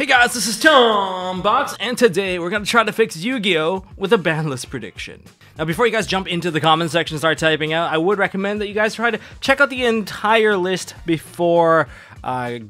Hey guys, this is TomBox, and today we're going to try to fix Yu-Gi-Oh! With a banlist prediction. Now before you guys jump into the comment section and start typing out, I would recommend that you guys try to check out the entire list before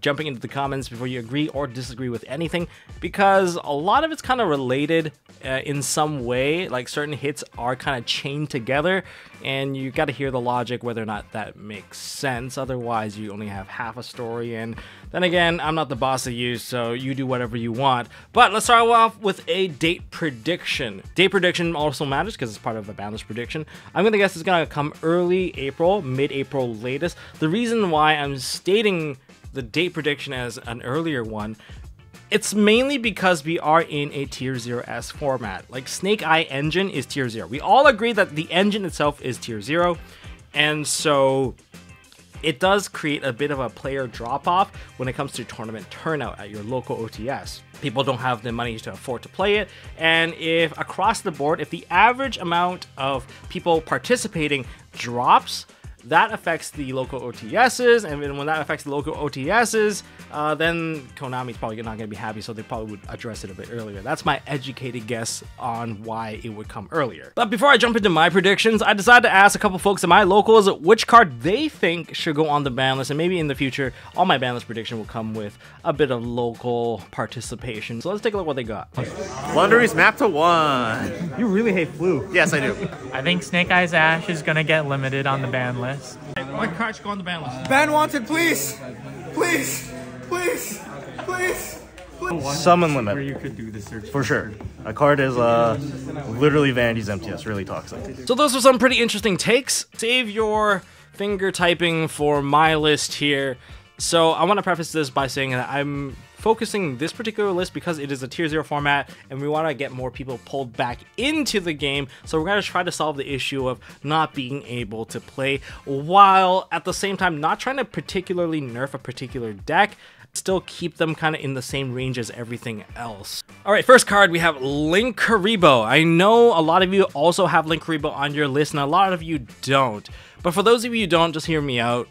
jumping into the comments, before you agree or disagree with anything, because a lot of it's kind of related in some way. Like certain hits are kind of chained together, and you got to hear the logic whether or not that makes sense. Otherwise, you only have half a story, and then again, I'm not the boss of you, so you do whatever you want. But let's start off with a date prediction. Date prediction also matters because it's part of a banlist prediction. I'm gonna guess it's gonna come early April, mid-April latest. The reason why I'm stating the date prediction as an earlier one, it's mainly because we are in a tier 0 S format. Like Snake Eye engine is tier 0. We all agree that the engine itself is tier 0, and so it does create a bit of a player drop-off when it comes to tournament turnout at your local OTS. People don't have the money to afford to play it, and if across the board, if the average amount of people participating drops, that affects the local OTSs, and then when that affects the local OTSs, then Konami's probably not going to be happy, so they probably would address it a bit earlier. That's my educated guess on why it would come earlier. But before I jump into my predictions, I decided to ask a couple folks at my locals which card they think should go on the ban list, and maybe in the future, all my ban list prediction will come with a bit of local participation. So let's take a look at what they got. Blundery's map to 1. You really hate Flu. Yes, I do. I think Snake Eye's Ash is going to get limited on the ban list. What card should go on the ban list? Ban Wanted, please! Please! Please! Please! Please! Summon Limit. Where you could do the search for sure. A card is literally Vanity's MTS, really toxic. So those are some pretty interesting takes. Save your finger typing for my list here. So I want to preface this by saying that I'm focusing this particular list because it is a tier 0 format and we want to get more people pulled back into the game, so we're going to try to solve the issue of not being able to play while at the same time not trying to particularly nerf a particular deck, still keep them kind of in the same range as everything else. Alright, first card we have Linkuriboh. I know a lot of you also have Linkuriboh on your list and a lot of you don't, but for those of you who don't, just hear me out.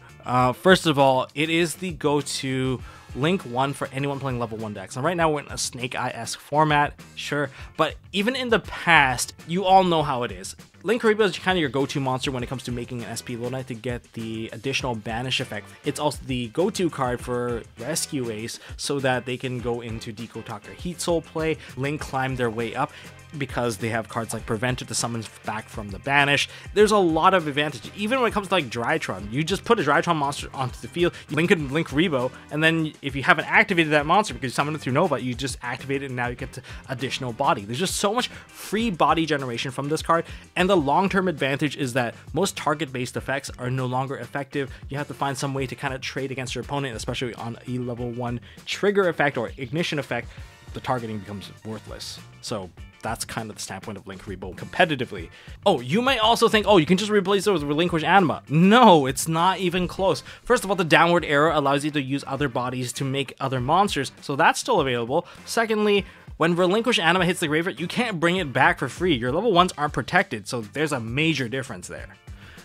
First of all, it is the go-to Link 1 for anyone playing level 1 decks, and right now we're in a Snake Eye-esque format, sure, but even in the past, you all know how it is. Linkuriboh is kind of your go-to monster when it comes to making an SP Lone Knight to get the additional banish effect. It's also the go-to card for Rescue Ace so that they can go into Deco Talker Heat Soul play, Link climb their way up, because they have cards like Preventer to summon back from the banish. There's a lot of advantage. Even when it comes to like Drytron, you just put a Drytron monster onto the field, you link it in Linkuriboh, and then if you haven't activated that monster because you summoned it through Nova, you just activate it and now you get additional body. There's just so much free body generation from this card, and the long-term advantage is that most target-based effects are no longer effective. You have to find some way to kind of trade against your opponent, especially on a level 1 trigger effect or ignition effect. The targeting becomes worthless. So that's kind of the standpoint of Linkuriboh competitively. Oh, you might also think, oh, you can just replace it with Relinquish Anima. No, it's not even close. First of all, the downward arrow allows you to use other bodies to make other monsters, so that's still available. Secondly, when Relinquish Anima hits the graveyard, you can't bring it back for free. Your level 1s aren't protected, so there's a major difference there.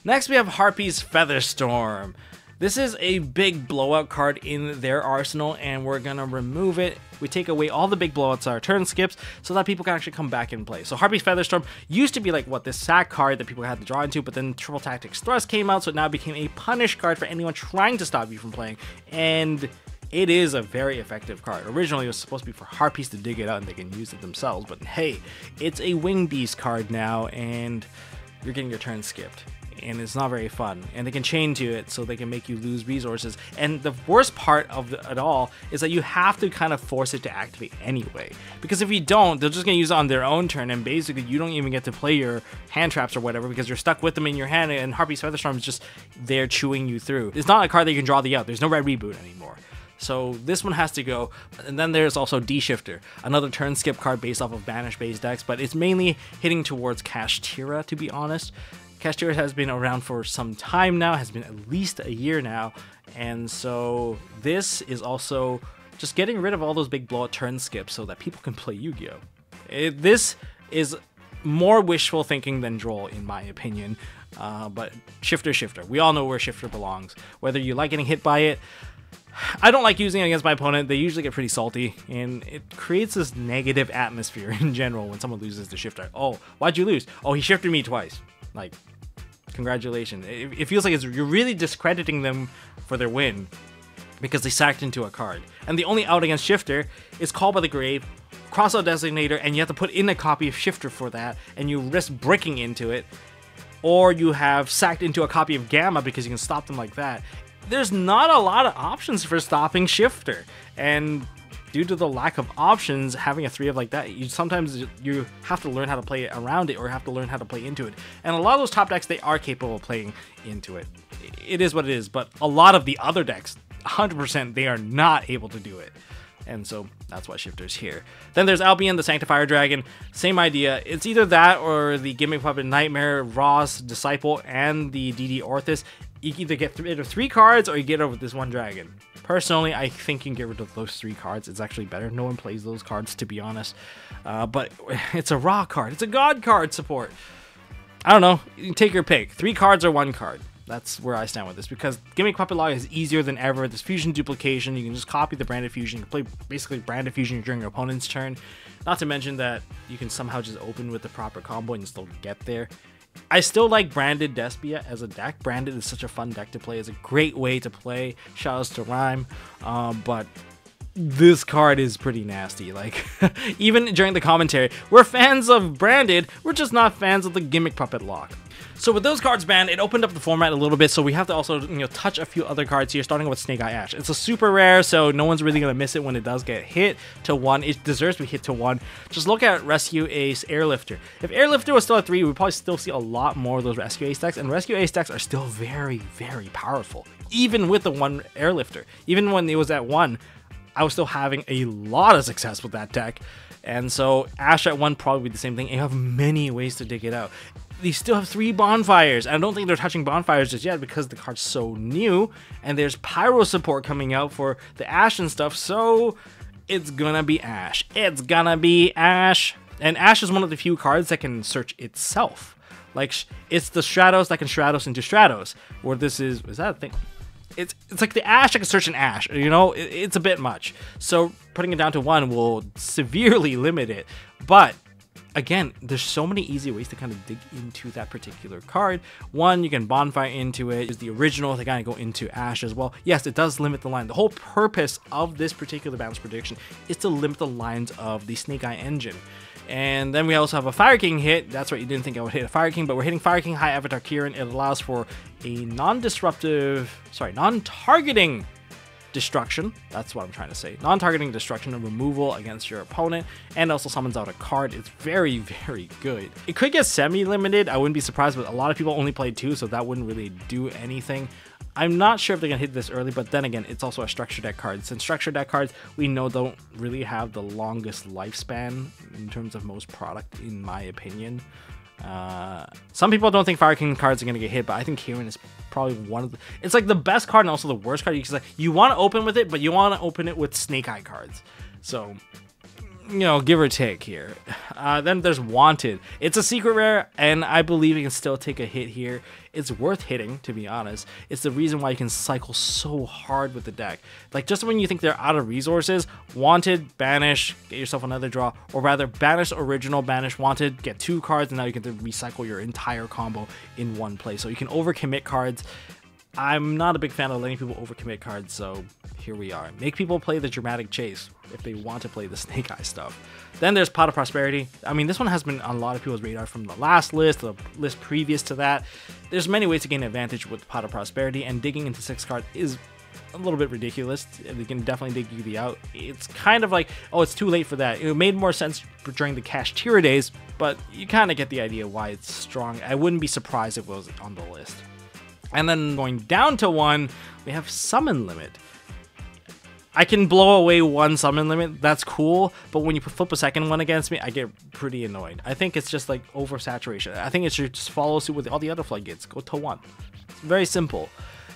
Next, we have Harpy's Featherstorm. This is a big blowout card in their arsenal, and we're going to remove it. We take away all the big blowouts, our turn skips, so that people can actually come back and play. So Harpy's Featherstorm used to be like, what, this sack card that people had to draw into, but then Triple Tactics Thrust came out, so it now became a punish card for anyone trying to stop you from playing, and it is a very effective card. Originally, it was supposed to be for Harpies to dig it out and they can use it themselves, but hey, it's a Wing Beast card now, and you're getting your turn skipped. And it's not very fun, and they can chain to it so they can make you lose resources, and the worst part of it all is that you have to kind of force it to activate anyway, because if you don't, they're just going to use it on their own turn, and basically you don't even get to play your hand traps or whatever because you're stuck with them in your hand, and Harpy's Featherstorm is just there chewing you through. It's not a card that you can draw the out. There's no red reboot anymore. So this one has to go. And then there's also D Shifter, another turn skip card based off of banish based decks, but it's mainly hitting towards Kash Tira, to be honest. Kash Tira has been around for some time now, has been at least a year now, and so this is also just getting rid of all those big blowout turn skips so that people can play Yu-Gi-Oh! This is more wishful thinking than droll, in my opinion, but Shifter. We all know where Shifter belongs. Whether you like getting hit by it, I don't like using it against my opponent. They usually get pretty salty, and it creates this negative atmosphere in general when someone loses the shifter. Oh, why'd you lose? Oh, he shifted me twice. Like, congratulations. It feels like you're really discrediting them for their win because they sacked into a card. And the only out against shifter is Called by the Grave, Crossout Designator, and you have to put in a copy of shifter for that, and you risk breaking into it, or you have sacked into a copy of Gamma because you can stop them like that. There's not a lot of options for stopping shifter, and due to the lack of options, having a 3-of like that, you sometimes have to learn how to play around it, or have to learn how to play into it. And a lot of those top decks, they are capable of playing into it. It is what it is, but a lot of the other decks, 100%, they are not able to do it. And so that's why shifter's here. Then there's Albion, the Sanctifier Dragon. Same idea. It's either that or the Gimmick Puppet Nightmare, Ross, Disciple, and the DD Orthis. You either get rid of 3 cards or you get rid of this one dragon. Personally, I think you can get rid of those 3 cards. It's actually better. No one plays those cards, to be honest. But it's a raw card. It's a god card support. I don't know. You take your pick. 3 cards or 1 card. That's where I stand with this, because Gimmick Puppet Log is easier than ever. This Fusion Duplication, you can just copy the Branded Fusion. You can play basically Branded Fusion during your opponent's turn. Not to mention that you can somehow just open with the proper combo and still get there. I still like Branded Despia as a deck. Branded is such a fun deck to play. It's a great way to play. Shoutouts to Rhyme. But this card is pretty nasty. Like, even during the commentary, we're fans of Branded. We're just not fans of the Gimmick Puppet Log. So with those cards banned, it opened up the format a little bit, so we have to also, you know, touch a few other cards here, starting with Snake Eye Ash. It's a super rare, so no one's really going to miss it when it does get hit to 1. It deserves to be hit to 1. Just look at Rescue Ace, Air Lifter. If Air Lifter was still at 3, we'd probably still see a lot more of those Rescue Ace decks, and Rescue Ace decks are still very, very powerful. Even with the 1 Air Lifter, even when it was at 1, I was still having a lot of success with that deck. And so Ash at 1 probably the same thing. You have many ways to dig it out. They still have 3 bonfires, and I don't think they're touching bonfires just yet because the card's so new, and there's pyro support coming out for the Ash and stuff, so it's gonna be Ash. It's gonna be Ash. And Ash is one of the few cards that can search itself. Like, it's the Stratos that can Stratos into Stratos, where this is that a thing? It's like the Ash that can search an Ash, you know? It's a bit much. So putting it down to 1 will severely limit it, but again, there's so many easy ways to kind of dig into that particular card. 1, you can bonfire into it. There's the original to kind of go into Ash as well. Yes, it does limit the line. The whole purpose of this particular balance prediction is to limit the lines of the Snake Eye engine. And then we also have a Fire King hit. That's right, you didn't think I would hit a Fire King, but we're hitting Fire King High Avatar Kieran. It allows for a non-targeting destruction. That's what I'm trying to say. Non-targeting destruction and removal against your opponent, and also summons out a card. It's very, very good. It could get semi-limited. I wouldn't be surprised, but a lot of people only played 2, so that wouldn't really do anything. I'm not sure if they're gonna hit this early, but then again, it's also a structure deck card. Since structure deck cards, we know, don't really have the longest lifespan in terms of most product, in my opinion. Some people don't think Fire King cards are gonna get hit, but I think Kieran is probably one of the, it's like the best card and also the worst card. Because like, you want to open with it, but you want to open it with Snake Eye cards, so, you know, give or take here. Then there's Wanted. It's a secret rare, and I believe it can still take a hit here. It's worth hitting, to be honest. It's the reason why you can cycle so hard with the deck. Like, just when you think they're out of resources, Wanted, banish, get yourself another draw, or rather, banish original, banish Wanted, get 2 cards, and now you can recycle your entire combo in one play. So you can overcommit cards. I'm not a big fan of letting people overcommit cards, so here we are. Make people play the Dramatic Chase if they want to play the Snake Eye stuff. Then there's Pot of Prosperity. I mean, this one has been on a lot of people's radar from the last list, the list previous to that. There's many ways to gain advantage with Pot of Prosperity, and digging into 6 cards is a little bit ridiculous. They can definitely dig Yu-Gi-Oh out. It's kind of like, oh, it's too late for that. It made more sense during the Kash Tira days, but you kind of get the idea why it's strong. I wouldn't be surprised if it was on the list. And then going down to 1, we have Summon Limit. I can blow away 1 Summon Limit, that's cool, but when you flip a second one against me, I get pretty annoyed. I think it's just like oversaturation. I think it should just follow suit with all the other floodgates. Go to 1. It's very simple.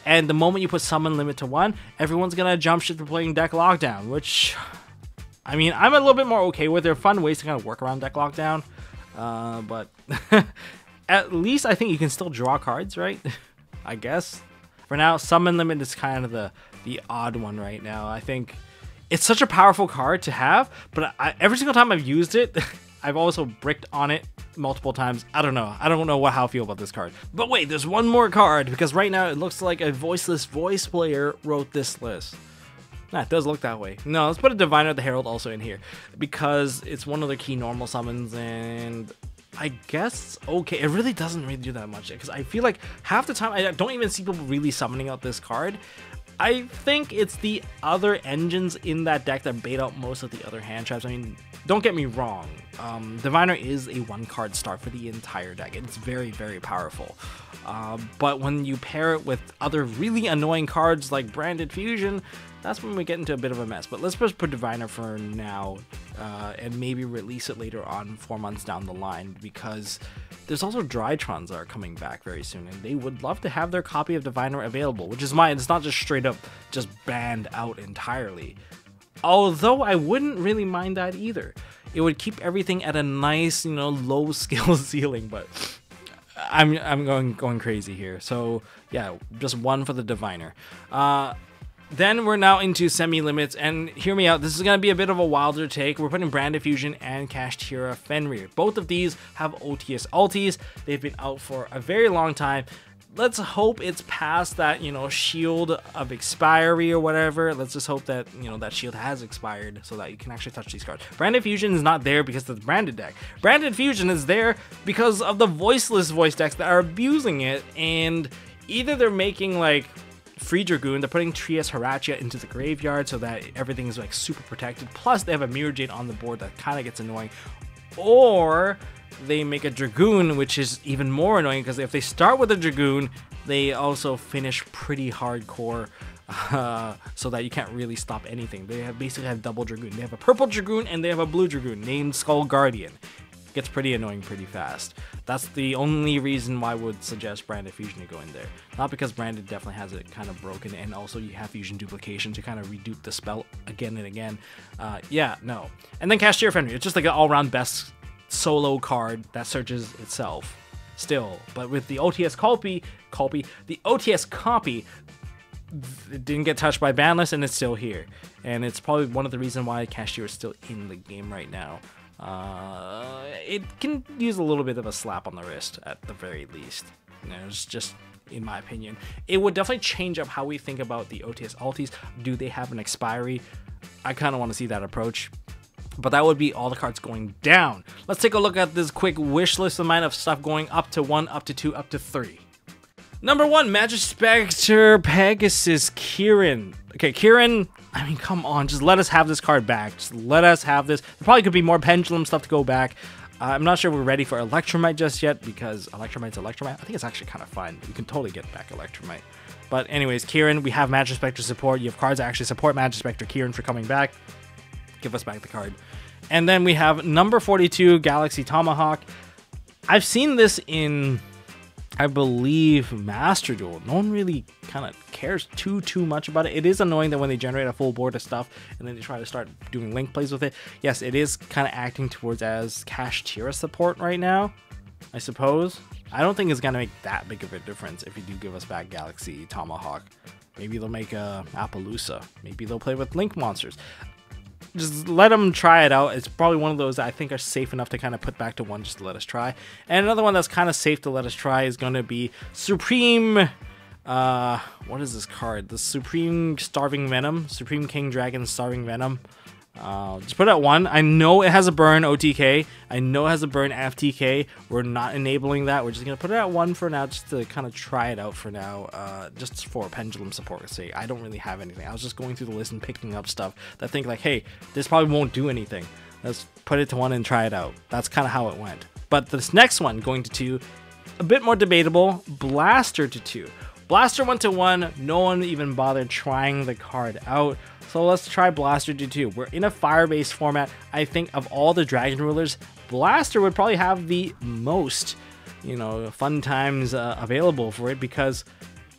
And the moment you put Summon Limit to 1, everyone's going to jump ship to playing Deck Lockdown, which, I mean, I'm a little bit more okay with. There are fun ways to kind of work around Deck Lockdown, but at least I think you can still draw cards, right? I guess. For now, Summon Limit is kind of the the odd one right now. I think it's such a powerful card to have, but every single time I've used it, I've also bricked on it multiple times. I don't know. I don't know how I feel about this card. But wait, there's one more card, because right now it looks like a Voiceless Voice player wrote this list. Nah, it does look that way. No, let's put a Diviner the Herald also in here, because it's one of the key normal summons, and I guess, okay, it really doesn't really do that much, because I feel like half the time I don't even see people really summoning out this card. I think it's the other engines in that deck that bait out most of the other hand traps. I mean, don't get me wrong, Diviner is a one-card start for the entire deck. It's very, very powerful. But when you pair it with other really annoying cards like Branded Fusion, that's when we get into a bit of a mess. But let's just put Diviner for now, and maybe release it later on 4 months down the line, because there's also Drytrons that are coming back very soon, and they would love to have their copy of Diviner available, which is mine. It's not just straight up just banned out entirely. Although I wouldn't really mind that either. It would keep everything at a nice, you know, low skill ceiling, but I'm going crazy here. So yeah, just one for the Diviner. Then we're now into semi-limits, and hear me out, this is going to be a bit of a wilder take. We're putting Branded Fusion and Kashtira Fenrir. Both of these have OTS ultis. They've been out for a very long time. Let's hope it's past that, you know, shield of expiry or whatever. Let's just hope that, you know, that shield has expired so that you can actually touch these cards. Branded Fusion is not there because of the Branded deck. Branded Fusion is there because of the Voiceless Voice decks that are abusing it, and either they're making, like, Free Dragoon, they're putting Trias Hirachia into the graveyard so that everything is, like, super protected. Plus, they have a Mirror Jade on the board that kind of gets annoying. Or they make a Dragoon, which is even more annoying, because if they start with a Dragoon, they also finish pretty hardcore, so that you can't really stop anything. They have basically have double Dragoon. They have a purple Dragoon and they have a blue Dragoon named Skull Guardian. It gets pretty annoying pretty fast. That's the only reason why I would suggest Branded Fusion to go in there. Not because Branded definitely has it kind of broken, and also you have Fusion Duplication to kind of redupe the spell again and again. Yeah, no. And then Kashtira Fenrir. It's just like an all-round best solo card that searches itself still, but with the OTS copy, it didn't get touched by Banless, and it's still here, and it's probably one of the reasons why Kashtira is still in the game right now. It can use a little bit of a slap on the wrist at the very least. You know, it's just, in my opinion, it would definitely change up how we think about the OTS ultis. Do they have an expiry? I kind of want to see that approach. But that would be all the cards going down. Let's take a look at this quick wish list of mine of stuff going up to 1, up to 2, up to 3. Number 1, Magic Spectre Pegasus Kieran. Okay, Kieran, I mean, come on, just let us have this card back. Just let us have this. There probably could be more Pendulum stuff to go back. I'm not sure we're ready for Electromite just yet, because Electromite's Electromite. I think it's actually kind of fine. You can totally get back Electromite. But anyways, Kieran, we have Magic Spectre support. You have cards that actually support Magic Spectre Kieran for coming back. Give us back the card. And then we have number 42, Galaxy Tomahawk. I've seen this in, I believe, Master Duel. No one really kind of cares too much about it. It is annoying that when they generate a full board of stuff and then they try to start doing link plays with it. Yes, it is kind of acting towards as Kash Tira support right now, I suppose. I don't think it's going to make that big of a difference if you do give us back Galaxy Tomahawk. Maybe they'll make a Appaloosa. Maybe they'll play with link monsters. Just let them try it out. It's probably one of those that I think are safe enough to kind of put back to 1 just to let us try. And another one that's kind of safe to let us try is going to be Supreme... what is this card? The Supreme Starving Venom. Supreme King Dragon Starving Venom. Just put it at 1. I know it has a burn OTK. I know it has a burn FTK. We're not enabling that. We're just going to put it at 1 for now, just to kind of try it out for now. Just for Pendulum support sake. I don't really have anything. I was just going through the list and picking up stuff that think like, hey, this probably won't do anything. Let's put it to 1 and try it out. That's kind of how it went. But this next one, going to 2, a bit more debatable, Blaster to 2. Blaster went to 1. No one even bothered trying the card out. So let's try Blaster to 2. We're in a Firebase format. I think of all the Dragon Rulers, Blaster would probably have the most, you know, fun times available for it, because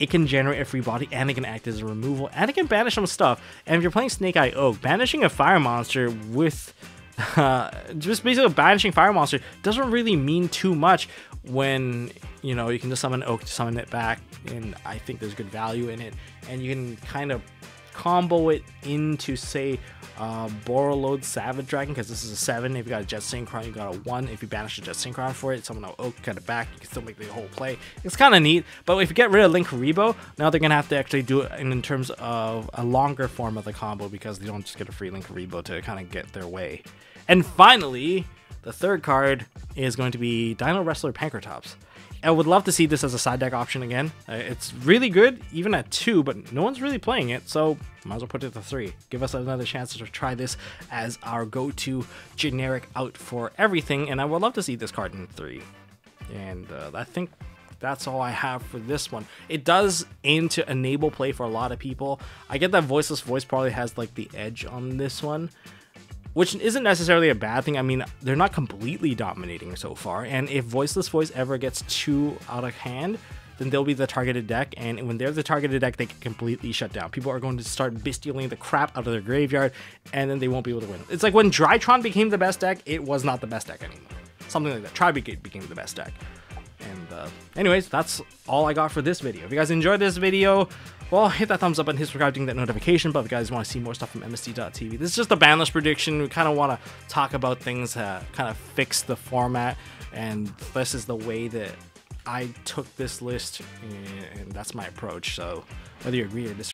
it can generate a free body and it can act as a removal and it can banish some stuff. And if you're playing Snake Eye Oak, banishing a fire monster with just basically banishing fire monster doesn't really mean too much when, you know, you can just summon Oak to summon it back, and I think there's good value in it, and you can kind of combo it into, say, Borrowload Savage Dragon, because this is a 7. If you got a Jet Synchron, you got a 1. If you banish a Jet Synchron for it, someone will cut it back. You can still make the whole play. It's kind of neat. But if you get rid of Linkuriboh, now they're going to have to actually do it in terms of a longer form of the combo, because they don't just get a free Linkuriboh to kind of get their way. And finally, the third card is going to be Dino Wrestler Pankratops. I would love to see this as a side deck option again. It's really good, even at 2, but no one's really playing it, so might as well put it to 3. Give us another chance to try this as our go-to generic out for everything, and I would love to see this card in 3. And I think that's all I have for this one. It does aim to enable play for a lot of people. I get that Voiceless Voice probably has like the edge on this one, which isn't necessarily a bad thing. I mean, they're not completely dominating so far, and if Voiceless Voice ever gets too out of hand, then they'll be the targeted deck, and when they're the targeted deck, they can completely shut down. People are going to start bestialing the crap out of their graveyard, and then they won't be able to win. It's like when Drytron became the best deck, it was not the best deck anymore. Something like that. Tri-Brigade became the best deck. And anyways, that's all I got for this video. If you guys enjoyed this video, well, hit that thumbs up and hit subscribe to get that notification. But if you guys want to see more stuff from MST.TV, this is just a banlist prediction. We kind of want to talk about things that kind of fix the format, and this is the way that I took this list, and that's my approach. So whether you agree or disagree,